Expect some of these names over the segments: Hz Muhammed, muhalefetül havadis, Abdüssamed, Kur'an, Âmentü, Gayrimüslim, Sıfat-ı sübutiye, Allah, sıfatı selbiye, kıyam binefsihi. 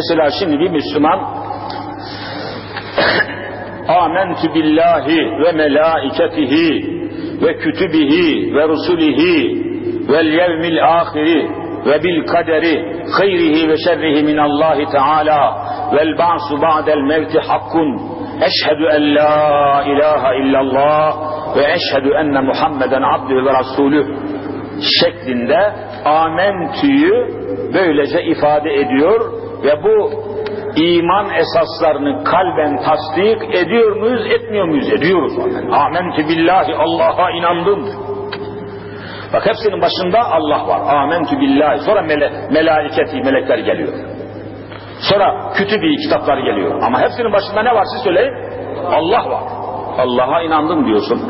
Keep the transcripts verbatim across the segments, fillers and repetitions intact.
Mesela şimdi bir Müslüman Âmentü billahi ve melâiketihi ve kütübihi ve rusulihi vel yevmil âhiri ve bil kaderi hayrihi ve şerrihi minallahi teâlâ vel ba'su ba'del mevti hakkun eşhedü en la ilahe illallah ve eşhedü enne Muhammeden abdühü ve rasulühü şeklinde amentüyü böylece ifade ediyor ve bu iman esaslarını kalben tasdik ediyor muyuz, etmiyor muyuz? Ediyoruz. Amentü billahi, Allah'a inandım. Bak hepsinin başında Allah var. Amentü billahi. Sonra mele, melaiketi, melekler geliyor. Sonra kütübi, kitaplar geliyor. Ama hepsinin başında ne var siz söyleyin? Allah var. Allah'a inandım diyorsun.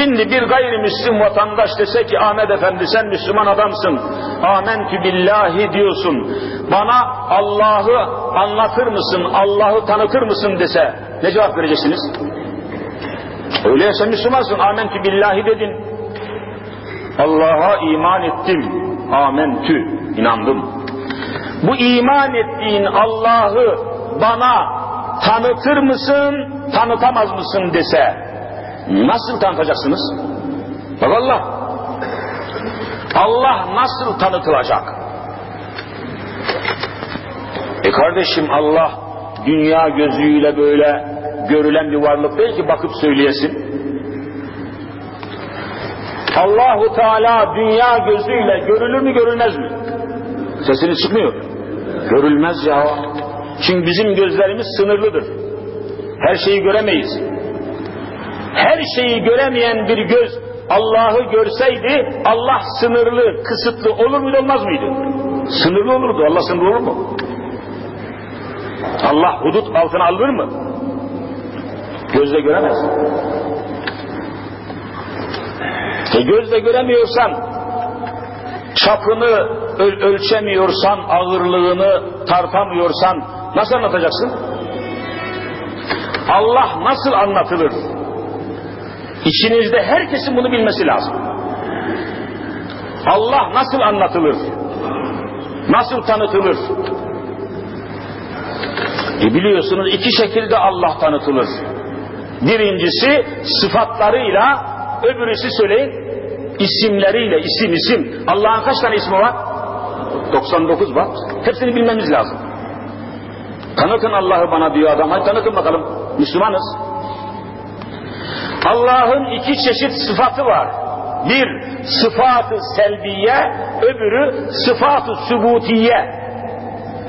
Şimdi bir gayrimüslim vatandaş dese ki Ahmet Efendi sen Müslüman adamsın, amentü billahi diyorsun, bana Allah'ı anlatır mısın, Allah'ı tanıtır mısın dese ne cevap vereceksiniz? Öyleyse Müslümansın, amentü billahi dedin, Allah'a iman ettim, amentü, inandım. Bu iman ettiğin Allah'ı bana tanıtır mısın, tanıtamaz mısın dese nasıl tanıtacaksınız? Bak Allah, Allah nasıl tanıtılacak? E kardeşim, Allah dünya gözüyle böyle görülen bir varlık değil ki bakıp söyleyesin. Allahu Teala dünya gözüyle görülür mü, görülmez mi? Sesini çıkmıyor. Görülmez ya. Çünkü bizim gözlerimiz sınırlıdır. Her şeyi göremeyiz. Her şeyi göremeyen bir göz Allah'ı görseydi Allah sınırlı, kısıtlı olur muydu, olmaz mıydı? Sınırlı olurdu. Allah sınırlı olur mu? Allah hudut altına alır mı? Gözle göremez. E gözle göremiyorsan, çapını öl ölçemiyorsan, ağırlığını tartamıyorsan nasıl anlatacaksın? Allah nasıl anlatılır? İçinizde herkesin bunu bilmesi lazım. Allah nasıl anlatılır? Nasıl tanıtılır? E biliyorsunuz iki şekilde Allah tanıtılır. Birincisi sıfatlarıyla, öbürüsü söyleyin isimleriyle, isim isim. Allah'ın kaç tane ismi var? doksan dokuz var. Hepsini bilmemiz lazım. Tanıtın Allah'ı bana diyor adam. Hadi tanıtın bakalım. Müslümanız. Allah'ın iki çeşit sıfatı var. Bir, sıfatı selbiye, öbürü sıfatı sübutiye.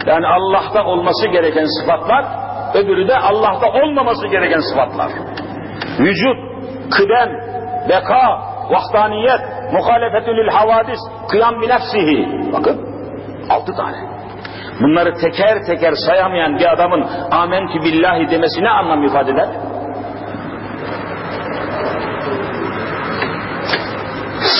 Yani Allah'ta olması gereken sıfatlar, öbürü de Allah'ta olmaması gereken sıfatlar. Vücut, kıdem, beka, vahdaniyet, muhalefetül havadis, kıyam binefsihi. Bakın, altı tane. Bunları teker teker sayamayan bir adamın amentü billahi demesi ne anlam ifade eder?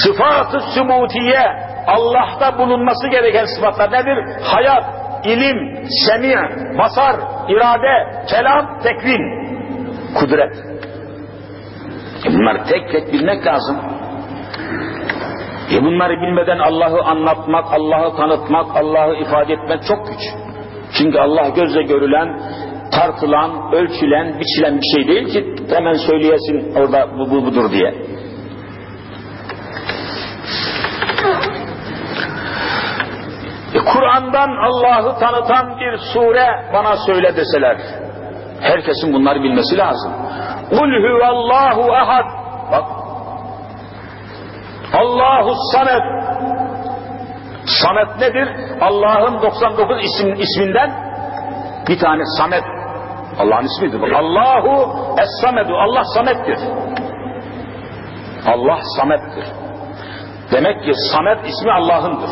Sıfat-ı sübutiye, Allah'ta bulunması gereken sıfatlar nedir? Hayat, ilim, semi, basar, irade, kelam, tekvin, kudret. E bunları tek tek bilmek lazım. E bunları bilmeden Allah'ı anlatmak, Allah'ı tanıtmak, Allah'ı ifade etmek çok güç. Çünkü Allah gözle görülen, tartılan, ölçülen, biçilen bir şey değil ki hemen söyleyesin orada bu, bu budur diye. Kur'an'dan Allah'ı tanıtan bir sure bana söyle deseler, herkesin bunları bilmesi lazım. Kul huvallahu ahad. Bak. Allahu samet. Samet nedir? Allah'ın doksan dokuz isim, isminden bir tane samet. Allah'ın ismidir. Bak. Allahu es-samedu. Allah samettir. Allah samettir. Demek ki samet ismi Allah'ındır.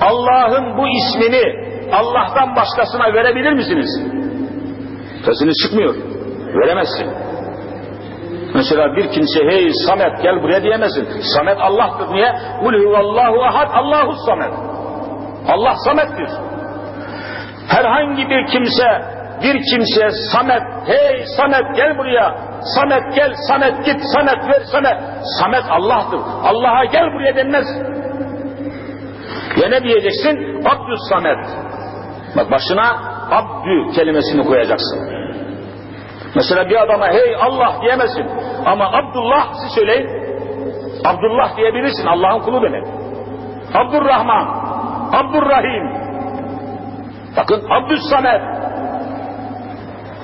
Allah'ın bu ismini Allah'tan başkasına verebilir misiniz? Sesiniz çıkmıyor. Veremezsin. Mesela bir kimse hey Samet gel buraya diyemezsin. Samet Allah'tır. Niye? Kul huvallahu ahad Allahu samet. Allah samettir. Herhangi bir kimse bir kimse Samet hey Samet gel buraya. Samet gel, Samet git, Samet ver, Samet. Samet Allah'tır. Allah'a gel buraya denmez. Ya ne diyeceksin? Abdüs Samet. Bak başına abdü kelimesini koyacaksın. Mesela bir adama hey Allah diyemezsin. Ama Abdullah siz söyleyin. Abdullah diyebilirsin. Allah'ın kulu benim. Abdurrahman, Abdurrahim. Bakın Abdüssamed.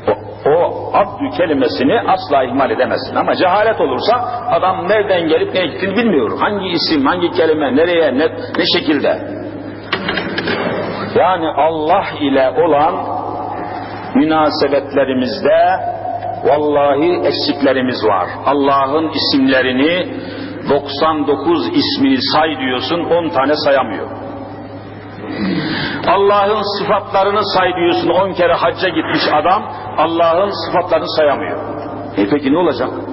O, o abdü kelimesini asla ihmal edemezsin. Ama cehalet olursa adam nereden gelip ne gittiğini bilmiyor. Hangi isim, hangi kelime, nereye, ne, ne şekilde. Yani Allah ile olan münasebetlerimizde vallahi eksiklerimiz var. Allah'ın isimlerini doksan dokuz ismini say diyorsun, on tane sayamıyor. Allah'ın sıfatlarını say diyorsun, on kere hacca gitmiş adam Allah'ın sıfatlarını sayamıyor. E peki ne olacak?